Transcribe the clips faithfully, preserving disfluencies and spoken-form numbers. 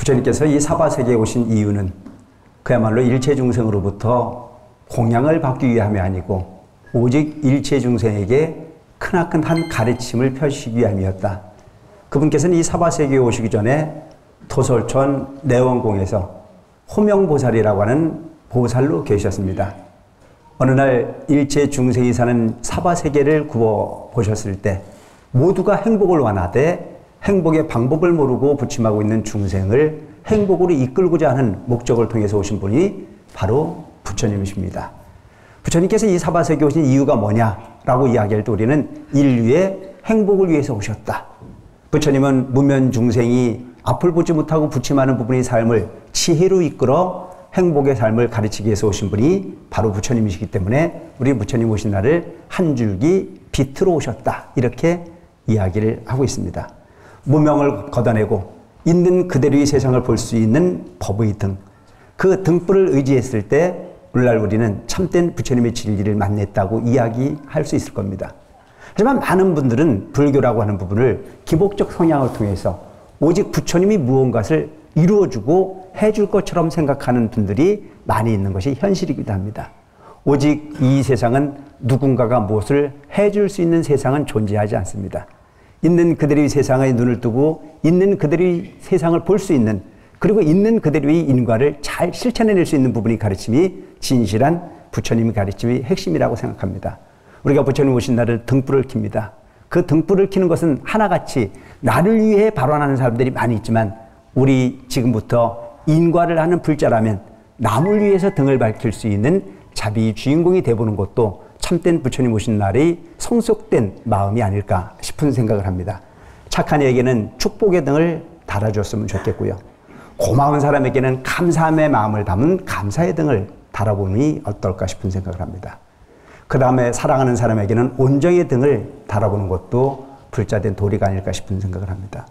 부처님께서 이 사바세계에 오신 이유는 그야말로 일체 중생으로부터 공양을 받기 위함이 아니고 오직 일체 중생에게 크나큰한 가르침을 펴시기 위함이었다. 그분께서는 이 사바세계에 오시기 전에 도솔천 내원공에서 호명보살이라고 하는 보살로 계셨습니다. 어느 날 일체 중생이 사는 사바세계를 구워보셨을 때 모두가 행복을 원하되 행복의 방법을 모르고 부침하고 있는 중생을 행복으로 이끌고자 하는 목적을 통해서 오신 분이 바로 부처님이십니다. 부처님께서 이 사바세계에 오신 이유가 뭐냐라고 이야기할 때 우리는 인류의 행복을 위해서 오셨다. 부처님은 무면 중생이 앞을 보지 못하고 부침하는 부분의 삶을 지혜로 이끌어 행복의 삶을 가르치기 위해서 오신 분이 바로 부처님이시기 때문에 우리 부처님 오신 날을 한 줄기 빛으로 오셨다. 이렇게 이야기를 하고 있습니다. 무명을 걷어내고 있는 그대로의 세상을 볼 수 있는 법의 등, 그 등불을 의지했을 때 오늘날 우리는 참된 부처님의 진리를 만났다고 이야기할 수 있을 겁니다. 하지만 많은 분들은 불교라고 하는 부분을 기복적 성향을 통해서 오직 부처님이 무언가를 이루어주고 해줄 것처럼 생각하는 분들이 많이 있는 것이 현실이기도 합니다. 오직 이 세상은 누군가가 무엇을 해줄 수 있는 세상은 존재하지 않습니다. 있는 그대로의 세상에 눈을 뜨고 있는 그대로의 세상을 볼 수 있는, 그리고 있는 그대로의 인과를 잘 실천해낼 수 있는 부분이 가르침이 진실한 부처님의 가르침의 핵심이라고 생각합니다. 우리가 부처님 오신 날을 등불을 킵니다. 그 등불을 켜는 것은 하나같이 나를 위해 발원하는 사람들이 많이 있지만 우리 지금부터 인과를 하는 불자라면 남을 위해서 등을 밝힐 수 있는 자비의 주인공이 되어보는 것도 참된 부처님 오신 날의 성숙된 마음이 아닐까 싶은 생각을 합니다. 착한 이에게는 축복의 등을 달아줬으면 좋겠고요. 고마운 사람에게는 감사함의 마음을 담은 감사의 등을 달아보니 어떨까 싶은 생각을 합니다. 그 다음에 사랑하는 사람에게는 온정의 등을 달아보는 것도 불자된 도리가 아닐까 싶은 생각을 합니다.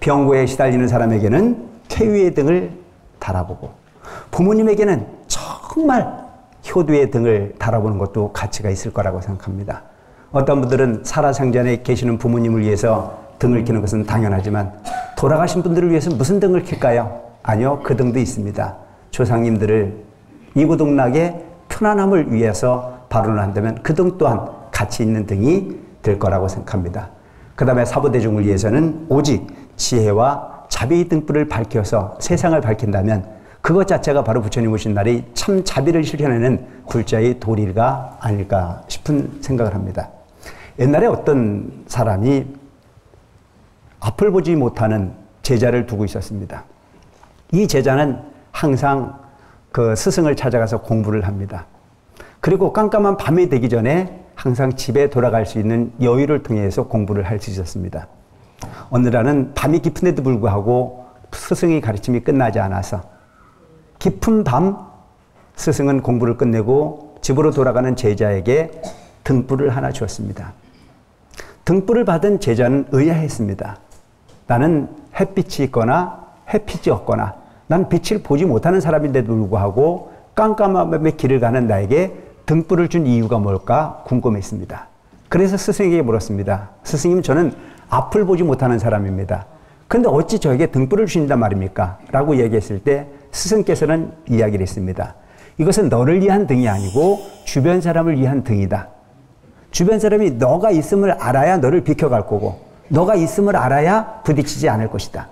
병고에 시달리는 사람에게는 쾌유의 등을 달아보고 부모님에게는 정말 효도의 등을 달아보는 것도 가치가 있을 거라고 생각합니다. 어떤 분들은 살아생전에 계시는 부모님을 위해서 등을 켜는 것은 당연하지만 돌아가신 분들을 위해서 무슨 등을 켤까요? 아니요, 그 등도 있습니다. 조상님들을 이구동락의 편안함을 위해서 발언을 한다면 그 등 또한 가치 있는 등이 될 거라고 생각합니다. 그 다음에 사부대중을 위해서는 오직 지혜와 자비의 등불을 밝혀서 세상을 밝힌다면 그것 자체가 바로 부처님 오신 날이 참 자비를 실현하는 굴자의 도리가 아닐까 싶은 생각을 합니다. 옛날에 어떤 사람이 앞을 보지 못하는 제자를 두고 있었습니다. 이 제자는 항상 그 스승을 찾아가서 공부를 합니다. 그리고 깜깜한 밤이 되기 전에 항상 집에 돌아갈 수 있는 여유를 통해서 공부를 할 수 있었습니다. 어느 날은 밤이 깊은데도 불구하고 스승의 가르침이 끝나지 않아서 깊은 밤 스승은 공부를 끝내고 집으로 돌아가는 제자에게 등불을 하나 주었습니다. 등불을 받은 제자는 의아했습니다. 나는 햇빛이 있거나 햇빛이 없거나 난 빛을 보지 못하는 사람인데도 불구하고 깜깜한 밤에 길을 가는 나에게 등불을 준 이유가 뭘까 궁금했습니다. 그래서 스승에게 물었습니다. 스승님, 저는 앞을 보지 못하는 사람입니다. 근데 어찌 저에게 등불을 주신단 말입니까? 라고 얘기했을 때 스승께서는 이야기를 했습니다. 이것은 너를 위한 등이 아니고 주변 사람을 위한 등이다. 주변 사람이 너가 있음을 알아야 너를 비켜갈 거고 너가 있음을 알아야 부딪히지 않을 것이다.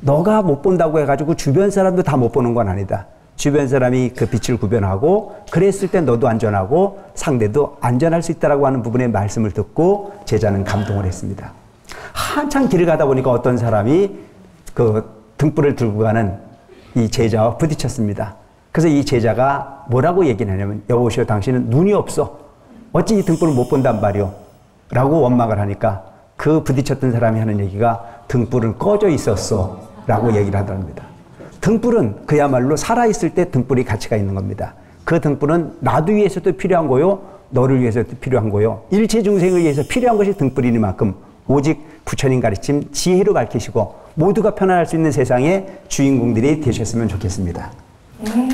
너가 못 본다고 해가지고 주변 사람도 다 못 보는 건 아니다. 주변 사람이 그 빛을 구별하고 그랬을 때 너도 안전하고 상대도 안전할 수 있다라고 하는 부분의 말씀을 듣고 제자는 감동을 했습니다. 한참 길을 가다 보니까 어떤 사람이 그 등불을 들고 가는 이 제자와 부딪혔습니다. 그래서 이 제자가 뭐라고 얘기를 하냐면, 여보시오, 당신은 눈이 없어. 어찌 이 등불을 못 본단 말이오? 라고 원망을 하니까 그 부딪혔던 사람이 하는 얘기가 등불은 꺼져 있었어. 라고 얘기를 하더랍니다. 등불은 그야말로 살아있을 때 등불이 가치가 있는 겁니다. 그 등불은 나도 위해서도 필요한 거요. 너를 위해서도 필요한 거요. 일체 중생을 위해서 필요한 것이 등불이니만큼 오직 부처님 가르침 지혜로 밝히시고 모두가 편안할 수 있는 세상의 주인공들이 되셨으면 좋겠습니다. 네.